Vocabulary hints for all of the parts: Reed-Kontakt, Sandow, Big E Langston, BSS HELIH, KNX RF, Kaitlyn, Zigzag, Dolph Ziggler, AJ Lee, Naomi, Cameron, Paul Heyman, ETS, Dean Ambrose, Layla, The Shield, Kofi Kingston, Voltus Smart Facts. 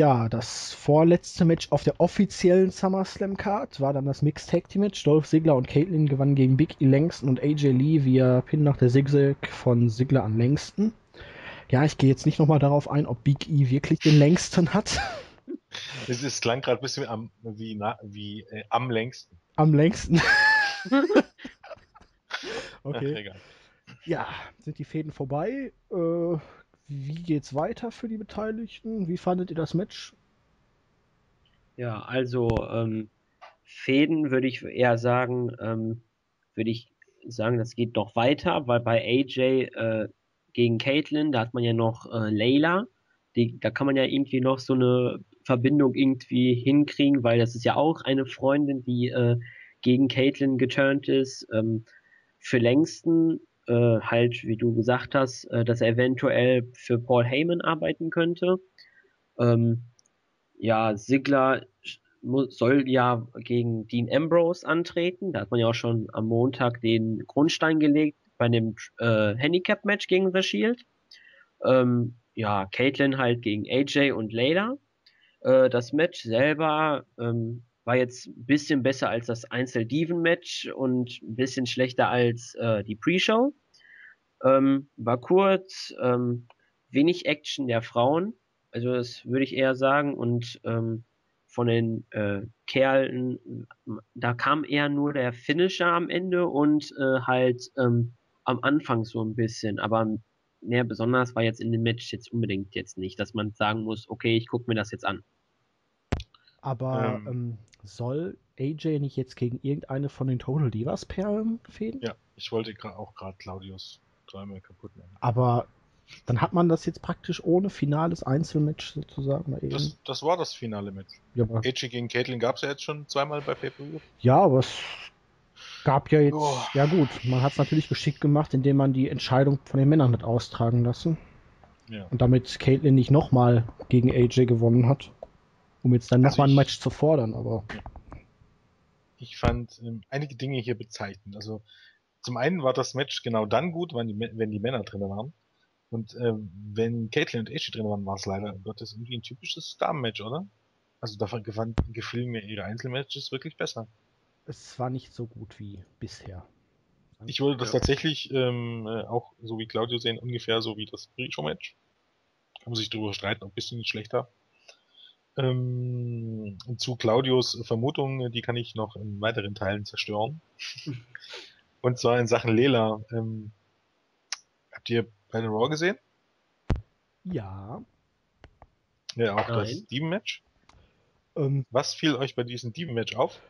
Ja, das vorletzte Match auf der offiziellen SummerSlam-Card war dann das Mixed Tag Team Match. Dolph Ziggler und Kaitlyn gewannen gegen Big E Langston und AJ Lee via Pin nach der Zigzag von Ziggler an Langston. Ja, ich gehe jetzt nicht nochmal darauf ein, ob Big E wirklich den Langston hat. Es klang gerade ein bisschen am längsten. Am längsten. Okay. Ach, egal. Ja, sind die Fäden vorbei. Wie geht's weiter für die Beteiligten? Wie fandet ihr das Match? Ja, also Fäden würde ich eher sagen, das geht noch weiter, weil bei AJ gegen Kaitlyn, da hat man ja noch Layla, da kann man ja irgendwie noch so eine Verbindung irgendwie hinkriegen, weil das ist ja auch eine Freundin, die gegen Kaitlyn geturnt ist. Für Langston halt, wie du gesagt hast, dass er eventuell für Paul Heyman arbeiten könnte. Ja, Ziggler soll ja gegen Dean Ambrose antreten. Da hat man ja auch schon am Montag den Grundstein gelegt bei dem Handicap-Match gegen The Shield. Ja, Kaitlyn halt gegen AJ und Layla. Das Match selber war jetzt ein bisschen besser als das Einzel-Diven-Match und ein bisschen schlechter als die Pre-Show. War kurz, wenig Action der Frauen, also das würde ich eher sagen. Und von den Kerlen, da kam eher nur der Finisher am Ende und halt am Anfang so ein bisschen, aber mehr besonders war jetzt in dem Match jetzt unbedingt jetzt nicht, dass man sagen muss, okay, ich gucke mir das jetzt an. Aber soll AJ nicht jetzt gegen irgendeine von den Total Divas Perlen fehlen? Ja, ich wollte auch gerade Claudius dreimal kaputt nehmen. Aber dann hat man das jetzt praktisch ohne finales Einzelmatch sozusagen. Das war das finale Match. Ja, AJ gegen Kaitlyn gab es ja jetzt schon zweimal bei Pay-Per-View. Ja, aber es gab ja jetzt... Oh. Ja gut, man hat es natürlich geschickt gemacht, indem man die Entscheidung von den Männern hat austragen lassen. Ja. Und damit Kaitlyn nicht nochmal gegen AJ gewonnen hat. Um jetzt dann nochmal ein Match zu fordern, aber... Ich fand einige Dinge hier bezeichnend. Also zum einen war das Match genau dann gut, wenn die Männer drin waren. Und wenn Kaitlyn und AJ drin waren, war es leider Gottes irgendwie ein typisches Damen-Match, oder? Also davon gefielen mir ihre Einzelmatches wirklich besser. Es war nicht so gut wie bisher. Ich würde das tatsächlich auch, so wie Claudio sehen, ungefähr so wie das Pre-Show-Match. Kann man sich darüber streiten, ob ein bisschen schlechter. Zu Claudios Vermutungen, die kann ich noch in weiteren Teilen zerstören. Und zwar in Sachen Layla. Habt ihr bei den Raw gesehen? Ja. Ja, auch das Dieben-Match. Was fiel euch bei diesem Dieben-Match auf?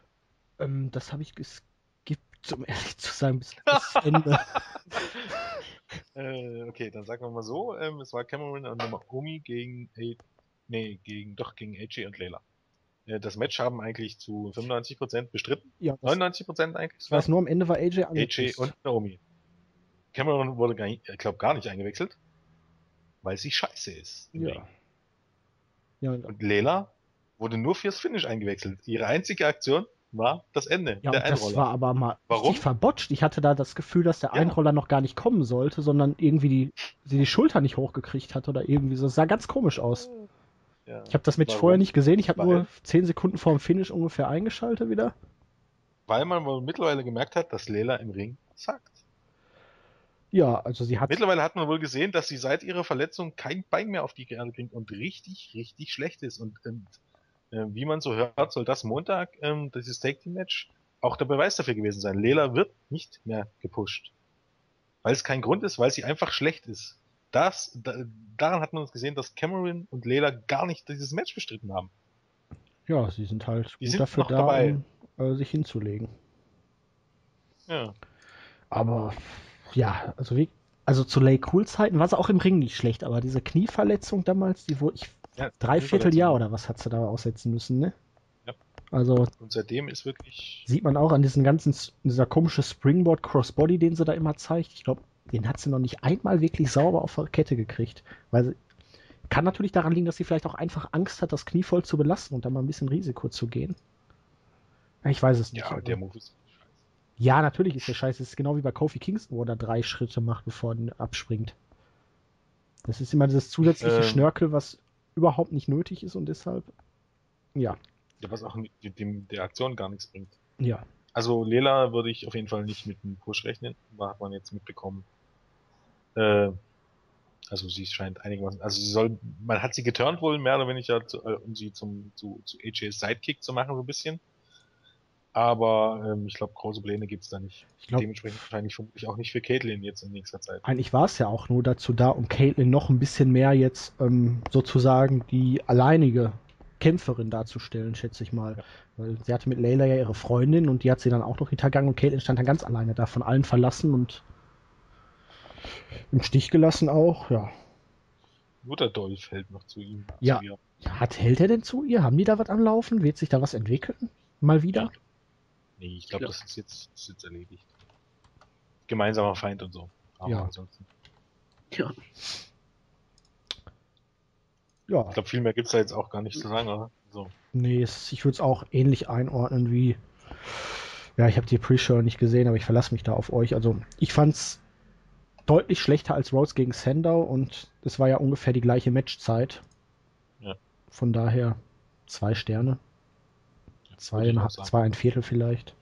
Das habe ich geskippt, um ehrlich zu sein, bis Ende. Okay, dann sagen wir mal so. Es war Cameron und Naomi gegen AJ und Layla. Das Match haben eigentlich zu 95% bestritten. Ja, 99% eigentlich. Was nur am Ende war AJ angekündigt. AJ und Naomi. Cameron wurde, gar nicht eingewechselt, weil sie scheiße ist. Ja. Ja, und Layla wurde nur fürs Finish eingewechselt. Ihre einzige Aktion war das Ende, ja, der Einroller. Das war aber mal richtig verbotscht. Ich hatte da das Gefühl, dass der Einroller noch gar nicht kommen sollte, sondern irgendwie sie die Schulter nicht hochgekriegt hat oder irgendwie so. Das sah ganz komisch aus. Ja, ich habe das Match vorher nicht gesehen, ich habe nur 10 Sekunden vor dem Finish ungefähr eingeschaltet wieder. Weil man wohl mittlerweile gemerkt hat, dass Layla im Ring sagt. Ja, also sie hat... Mittlerweile hat man wohl gesehen, dass sie seit ihrer Verletzung kein Bein mehr auf die Erde kriegt und richtig, richtig schlecht ist. Und wie man so hört, soll das Montag, dieses Tag-Team-Match, auch der Beweis dafür gewesen sein. Layla wird nicht mehr gepusht. Weil es kein Grund ist, weil sie einfach schlecht ist. Daran hat man uns gesehen, dass Cameron und Layla gar nicht dieses Match bestritten haben. Ja, sie sind halt dafür da, um sich hinzulegen. Ja. Aber, ja, also zu Lay-Cool-Zeiten war es auch im Ring nicht schlecht, aber diese Knieverletzung damals, die wurde 3/4 Jahr oder was hat sie da aussetzen müssen, ne? Ja. Also, und seitdem ist wirklich... Sieht man auch an dieser komische Springboard-Crossbody, den sie da immer zeigt, ich glaube, den hat sie noch nicht einmal wirklich sauber auf der Kette gekriegt. Weil sie kann natürlich daran liegen, dass sie vielleicht auch einfach Angst hat, das Knie voll zu belasten und dann mal ein bisschen Risiko zu gehen. Ich weiß es nicht. Ja, aber der Move ist scheiße. Ja, natürlich ist der scheiße. Es ist genau wie bei Kofi Kingston, wo er 3 Schritte macht, bevor er abspringt. Das ist immer dieses zusätzliche Schnörkel, was überhaupt nicht nötig ist und deshalb, ja. Ja, was auch der Aktion gar nichts bringt. Ja. Also Layla würde ich auf jeden Fall nicht mit einem Push rechnen, hat man jetzt mitbekommen. Also sie scheint einigermaßen, also sie soll, man hat sie geturnt wohl mehr oder weniger, um sie zu AJs Sidekick zu machen, so ein bisschen. Aber ich glaube, große Pläne gibt es da nicht. Dementsprechend wahrscheinlich vermutlich auch nicht für Kaitlyn jetzt in nächster Zeit. Eigentlich war es ja auch nur dazu da, um Kaitlyn noch ein bisschen mehr jetzt sozusagen die alleinige Kämpferin darzustellen, schätze ich mal. Ja. Weil sie hatte mit Layla ja ihre Freundin und die hat sie dann auch noch hintergangen und Kaitlyn stand dann ganz alleine da, von allen verlassen und im Stich gelassen auch, ja. Nur der Dolph hält noch zu ihm. Ja, hält er denn zu ihr? Haben die da was am Laufen? Wird sich da was entwickeln? Mal wieder? Ja. Nee, ich glaube, das ist jetzt erledigt. Gemeinsamer Feind und so. Aber ja. Ansonsten. Ja. Ja. Ich glaube, viel mehr gibt es da jetzt auch gar nicht zu sagen, oder? So. Nee, ich würde es auch ähnlich einordnen wie... Ja, ich habe die Pre-Show nicht gesehen, aber ich verlasse mich da auf euch. Also, ich fand's deutlich schlechter als Rhodes gegen Sandow und es war ja ungefähr die gleiche Matchzeit. Ja. Von daher 2 Sterne. 2,5, 2,25 vielleicht.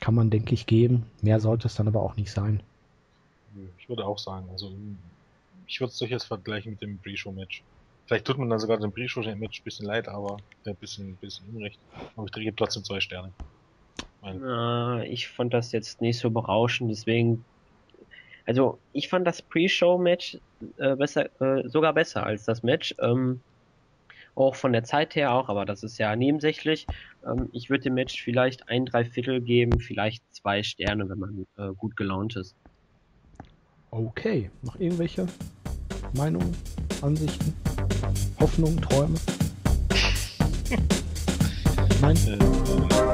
Kann man, denke ich, geben. Mehr sollte es dann aber auch nicht sein. Ich würde auch sagen, also ich würde es durchaus vergleichen mit dem Pre-Show-Match. Vielleicht tut man dann sogar dem Pre-Show-Match ein bisschen leid, aber ein bisschen unrecht. Aber ich gebe trotzdem 2 Sterne. Ich fand das jetzt nicht so berauschend, deswegen. Also ich fand das Pre-Show-Match sogar besser als das Match. Auch von der Zeit her auch, aber das ist ja nebensächlich. Ich würde dem Match vielleicht 1 3/4 geben, vielleicht 2 Sterne, wenn man gut gelaunt ist. Okay, noch irgendwelche Meinungen, Ansichten, Hoffnungen, Träume? Nein?